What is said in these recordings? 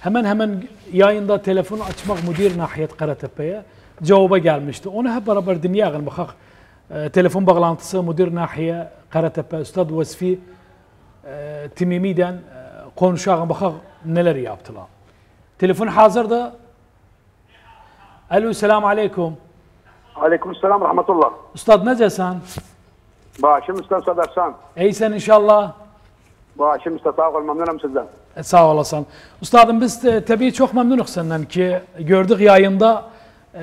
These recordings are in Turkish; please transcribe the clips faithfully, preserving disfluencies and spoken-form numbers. Hemen hemen yayında telefonu açmak müdür Nahiyat Karatepe'ye cevaba gelmişti. Onu hep beraber dinleyelim. Bakak e, telefon bağlantısı müdür Nahiyat Karatepe, Üstad Vesfi e, Temimi'den e, konuşalım. Bakak neler yaptılar. Telefon hazır da. Alo, selamu aleyküm. Aleyküm selam, rahmetullah. Üstad necesin? Başım üstad Sadarsan. İyisin inşallah. Başım üstad, sağ ol, memnunum sizden. Sağ olasın. Üstadım biz tabii çok memnunuz senden ki gördük yayında e,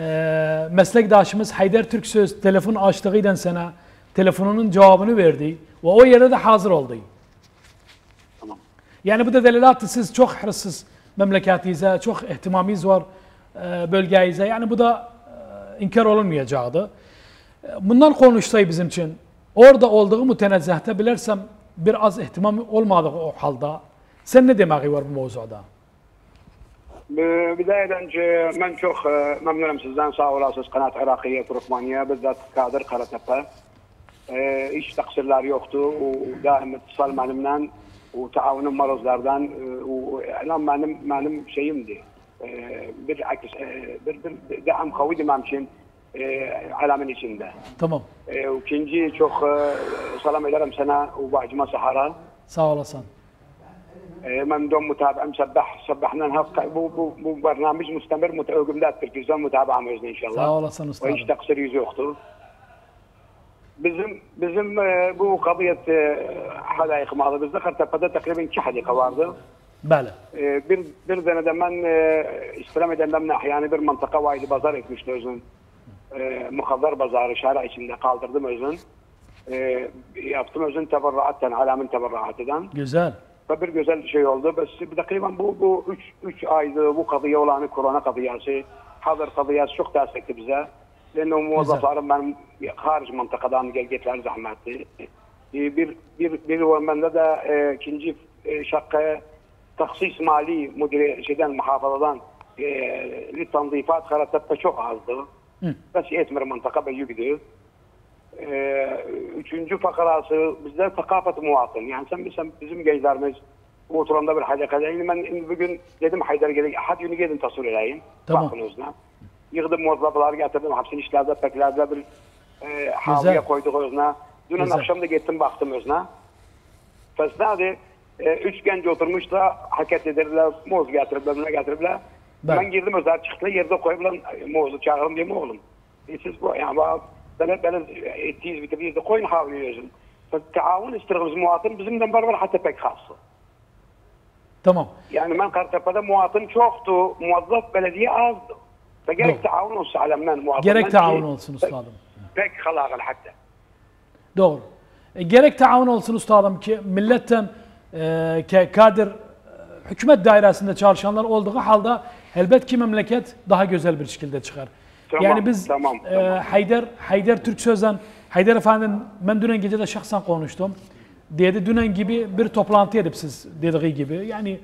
meslektaşımız Haydar Türk söz telefon açtığıyla sana telefonunun cevabını verdi ve o yere de hazır oldu. Tamam. Yani bu da delilattı siz çok hırsız memleketinize, çok ihtimaminiz var e, bölgenize. Yani bu da e, inkar olunmayacaktı. E, bundan konuşsaydı bizim için orada olduğu mütenezzehte bilirsem biraz ihtimam olmadığı o halda. Sen ne demek var bu mevzuda? Bidayeden ben çok memnunum sizden. Sağ olasınız Kanat Irakiye, Türkmeniye, bizzat Kadir Karatepe. E, hiç taksirler yoktu. O, daim ittisal benimle, o taavunum maruzlardan, o elam benim, benim şeyimdi. E, bir akis, e, bir, bir devam kuvvetli benim için, e, alamın içinde. Tamam. E, ikinci çok e, salam ederim sana, o bahçıma sahara. Sağ olasın. من دوم متابع مسبح سبحنا نهار بو بو برنامج مستمر جملات تلفزيون متابعه مجني ان شاء الله. سağ olasın usta. Hiç taksir yüzü yoktur. Bizim bizim bu kadiyet hadayık mağazı bizde Kartepe'de takriben iki hadika vardı. Bale. Bir bir tane de ben istirham edenden yani bir mantıka vaydi bazar etmişti özün. Mukaddar bazarı şara içinde kaldırdım özün. Yaptım özün teberraatten alamin teberraatiden. Güzel. Bir güzel şey oldu. Bir dakika bu bu üç üç aydı bu kadıya olanı korona kadıyası, hazır kadıyası çok destekti bize. Çünkü muvazzaflarım ben harici mıntıkadan gel getiler zahmetli. Bir bir bir bende de e, ikinci e, şakaya tahsis mali müdiri şeyden muhafazadan e, li tanzifat Karatepe çok azdı. Bes etmir mıntıka büyük gidiyor. Ee, üçüncü fakarası bizde takafat muvatın. Yani sen bizim, bizim gençlerimiz bu oturanda bir halakadayım. Ben bugün dedim Haydar gelin, hadi günü gelin tasvir edeyim. Tamam. Bakınızla. Yığdım muvazzafları getirdim, hapsin işlerde, peklerde bir e, havluya koyduk özüne. Dün akşam da gittim baktım özüne. Fesnadi e, üç genç oturmuş da hareket ederler, moz getiripler, buna getiripler. Ben, ben girdim özler çıktı, yerde koyup mozu çağırın diye mi oğlum? E, siz bu, yani bu بلد بلد التيز بتبيز دقوين حاولوا يجن فالتعاون استرغز مواطن بزمن بربر حتى بك خاصة تمام يعني من قرطبة مواطن شوخته موظف بلدية عظم فجالك تعاون نص على منان مواطن جالك تعاون نص نصطادم بك خلاغل حتى دور جالك تعاون نص نصطادم كملتن كادر hükümet dairesinde çalışanlar olduğu halde elbet ki memleket daha güzel bir şekilde çıkar. Tamam, yani biz tamam, e, tamam. Haydar Haydar Türk sözden Haydar Efendi'nin ben dünen gece de şahsen konuştum. Dedi dünen gibi bir toplantı edip siz dediği gibi yani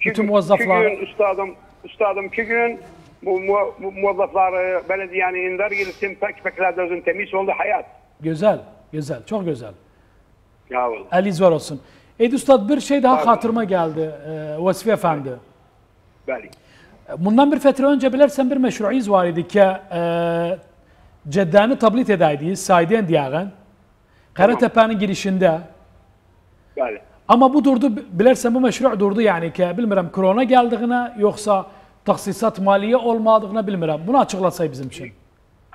iki bütün muvazzaflar. Gün, iki gün üstadım üstadım iki gün bu mu, mu, muvazzaflar belediyenin indar girsin pek pekler özün temiz oldu hayat. Güzel güzel çok güzel. Ya oldu. Eliz var olsun. Ey üstad bir şey daha hatırıma geldi e, Vesfi Efendi. Beli. Bundan bir fetre önce bilersen bir meşruiz var idi ki e, Ceddani tablit edeydiyiz, saydiyen diyeğen, Karatepe'nin girişinde. Yani. Ama bu durdu, bilersen bu meşru durdu yani ki bilmirəm korona geldiğine yoksa taksisat maliye olmadığına bilmirəm. Bunu açıklasay bizim için.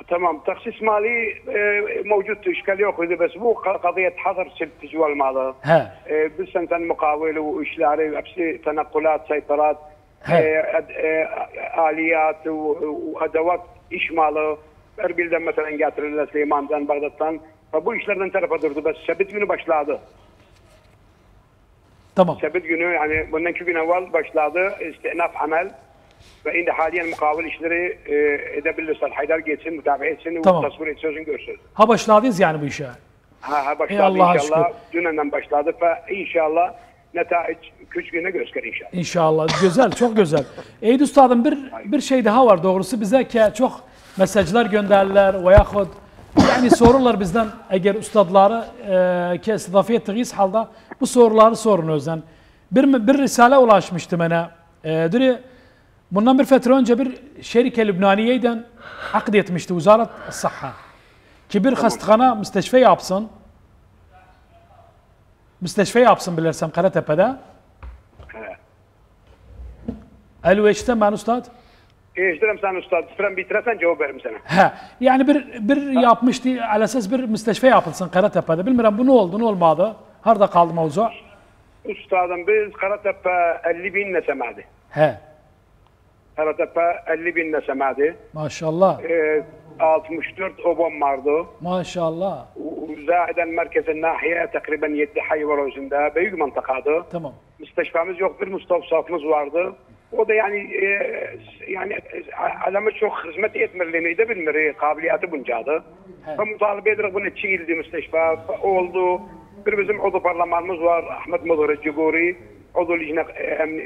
Tamam, taksis mali e, mevcuttu, işgali yok idi. Bu kadiyet hazır siltici olmalı. E, biz senden mukaveli, o işleri, hepsi tanakkulat, saytarat, aliyat ve adavat iş malı Erbil'den mesela getirirler Süleyman'dan, Bağdat'tan bu işlerden tarafa durdu. Şebit günü başladı. Tamam. Şebit günü yani bundan iki gün evvel başladı istinaf amel ve şimdi haliyen mukavil işleri edebilirsen Haydar geçsin, mütabih etsin ve tasvir etsin, sözünü görsün. Ha başladınız yani bu işe? Ha, ha başladı inşallah. Dünenden başladı ve inşallah netice üç güne gösterir inşallah. İnşallah. Güzel, çok güzel. Ey üstadım bir bir şey daha var doğrusu bize ki çok mesajlar gönderdiler veya yani sorular bizden eğer ustadları e, ki istidafiyet ettiğiniz halde bu soruları sorun özden. Bir bir risale ulaşmıştı bana Diri bundan bir fetre önce bir şirke Lübnaniye'den akd etmişti Uzarat Sıhha. Ki bir hastahana müsteşfe yapsın. Müsteşfe yapsın bilirsem Karatepe'de. Alo eştemem Üstad. Eştirim sen Üstad. Sıram bitirsen cevap veririm sana. He. Yani bir, bir ha. yapmıştı. Alasız bir müsteşfe yapılsın Karatepe'de. Bilmiyorum bu ne oldu ne olmadı. Harada kaldı mevzu. Üstadım biz Karatepe elli bin nesemedi. He. Karatepe elli bin nesemedi. Maşallah. Ee, altmış dört obam vardı. Maşallah. Zahiden merkezin nahiye takriben yedi hayvan üzerinde büyük mantakadı. Tamam. Müsteşfemiz yok bir müstevsafımız vardı. O da yani e, yani adamı çok hizmet etmirliğini de bilmir. Kabiliyeti buncadı. Ve mutalip ederek bunu çiğildi müsteşfe oldu. Bir bizim odu parlamentomuz var. Ahmet Mudhar Ciguri. Odu licine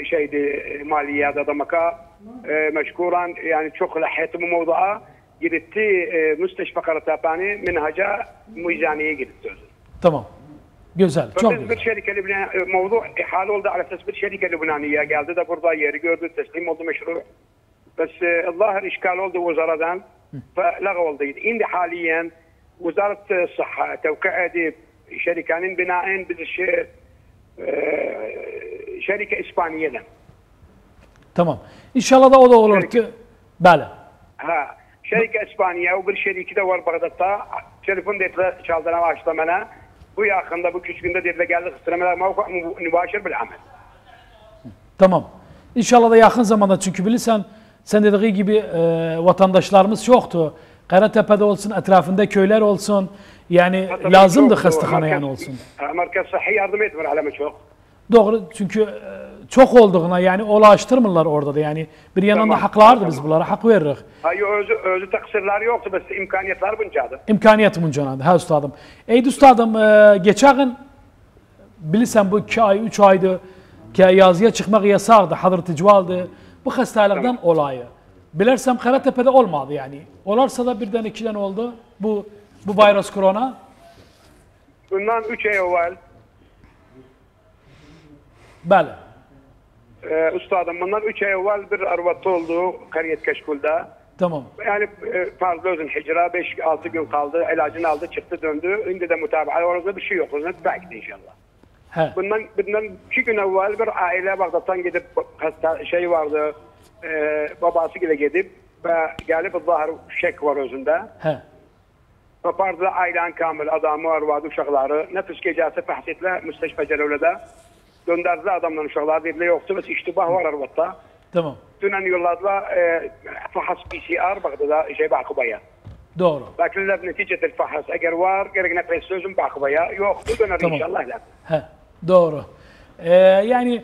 şeydi maliyede adamaka. E, meşkuran yani çok lahiyeti bu mevduğa. Gitti e, müsteşfe Karatepe'ni minhaca müzaniye gitti. Tamam. Güzel, çok güzel. Bir şirke Lübnaniye, mevzu ihale oldu. Alasız bir şirke Lübnaniye'ye geldi de burada yeri gördü, teslim oldu meşru. Bes, zahir işgal oldu vüzaradan ve lağı oldu. Şimdi haliyen Vüzarat Sıhha tevki edip şirkenin binaen bir şey, şirke İspanya'dan. Tamam. İnşallah da o da olur ki. Böyle. Ha. Şirke İspanya ve bir şirke de var Bağdat'ta. Telefon dediler, çaldığına başla bana. Bu yakında, bu küçükünde dediler geldik istiremeler mevkua mübaşir bil amel. Tamam. İnşallah da yakın zamanda çünkü bilirsen sen dediği gibi e, vatandaşlarımız yoktu. Karatepe'de olsun, etrafında köyler olsun. Yani ha, lazımdı hastahane yani olsun. Merkez Sıhhi yardım etmiyor aleme çok. Doğru çünkü e, çok olduğuna yani ulaştırmırlar orada da yani. Bir yanında tamam, haklardı tamam. Biz bunlara hak veririk. Hayır özü, özü taksirler yoktu biz imkaniyetler buncadı. İmkaniyet buncadı ha üstadım. Ey üstadım e, geçen gün bilirsen bu iki ay üç aydı ki yazıya çıkmak yasakdı hadır ticvaldı. Bu hastalıktan tamam. Olayı. Bilersem Karatepe'de olmadı yani. Olarsa da birden ikiden oldu bu bu virüs korona. Bundan üç ay evvel. Bəli. Ee, üstadım bundan üç ay evvel bir arvatı oldu Kariyet Keşkul'da. Tamam. Yani e, fazla özün hicra beş altı gün kaldı. İlacını aldı çıktı döndü. Şimdi de mutabaa. Orada bir şey yok. Orada belki inşallah. He. Bundan, bundan iki gün evvel bir aile Bağdat'tan gidip hasta, şey vardı e, babası ile gidip ve gelip zahir şek var özünde. He. Paparda ailen kamil adamı arvadı uşakları. Nefis gecesi fahsitle müsteşfe Celevle'de. Gönderdiler adamların uşakları dediler yoktu. Mesela iştibah var arvatta. Tamam. Dünen yolladılar e, fahas P C R Bağdat'a şey Bakıba'ya. Doğru. Bakırlar neticede fahas. Eğer var gerek nefes sözüm Bakıba'ya. Yoktu döner tamam. İnşallah. He, doğru. Ee, yani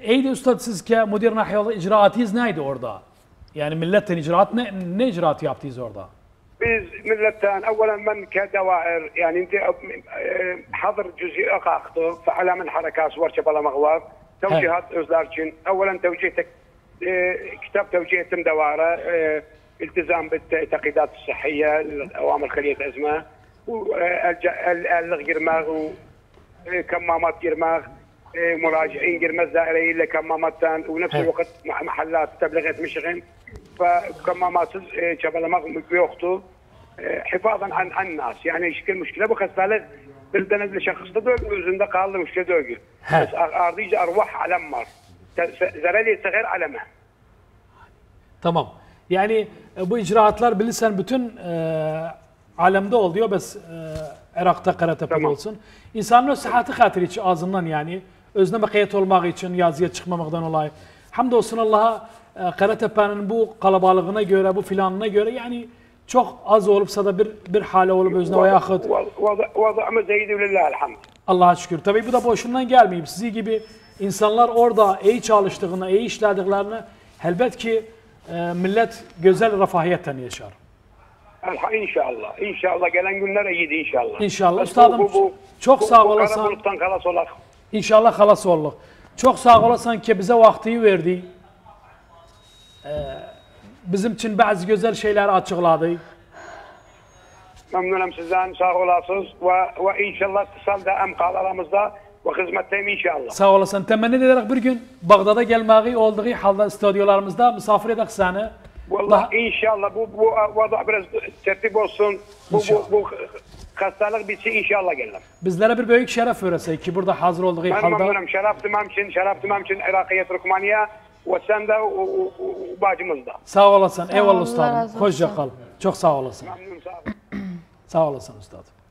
eydi üstad siz ki müdür nahiyalı icraatınız neydi orada? Yani milletten icraat ne, ne icraat yaptınız orada? Biz milletten evvelen ben kedevair yani inti hazır cüz'i akaktı fe alamin harekası var çabalamak var tevcihat özler için evvelen tevcih kitap tevcih ettim devara iltizam bit teqidat sıhhiye evamil haliyet ezme ellik girmek kemmamat girmek müraciin girmez daireyle kemmamattan ve nefsi vakit mahallat tebliğ etmişim kamamasız e, çabalamak yoktu. E, hifazan an, an nas. Yani şükür müşküle bu hastalık bir denizli şahısta dövgü, özünde kaldı müşküle dövgü. Ardıca arvah alem var. Zereli seher aleme. Tamam. Yani e, bu icraatlar bilirsen bütün e, alemde oluyor. Biz e, Irak'ta Karatepe tamam. Olsun. İnsanın sıhhati hatırı için ağzından yani özüne bakiyet olmak için yazıya çıkmamaktan olay. Hamdolsun Allah'a Karatepe'nin bu kalabalığına göre, bu filanına göre yani çok az olupsa da bir bir hale olup özüne veyahut vazamız iyiydi billahi elhamd. Allah'a şükür. Tabii bu da boşundan gelmeyip sizi gibi insanlar orada iyi çalıştığını, iyi işlediklerini elbet ki e, millet güzel refahiyetten yaşar. İnşallah. İnşallah gelen günler iyiydi inşallah. İnşallah. Üstadım bu, bu, bu, çok bu, sağ olasın. İnşallah halas olduk. Çok sağ olasın ki bize vakti verdi. Ee, bizim için bazı güzel şeyler açıkladı. Memnunum sizden, sağ olasınız ve, ve inşallah kısa da emkal aramızda ve hizmetlerim inşallah. Sağ olasın. Temenni ederek bir gün Bağdat'a gelmeyi olduğu halde stüdyolarımızda misafir edek seni. Vallahi inşallah bu, bu vada biraz tertip olsun. Bu, bu, bu hastalık bitsin inşallah gelir. Bizlere bir büyük şeref veresek ki burada hazır olduğu ben halde. Ben memnunum. Şeref demem için, şeref demem için Irakiyet Rukmaniye ve sen de bacımızda. Sağ olasın. Eyvallah ustadım. Hoşça kal. Çok sağ olasın. Memnunum, sağ olasın. Sağ olasın ustadım.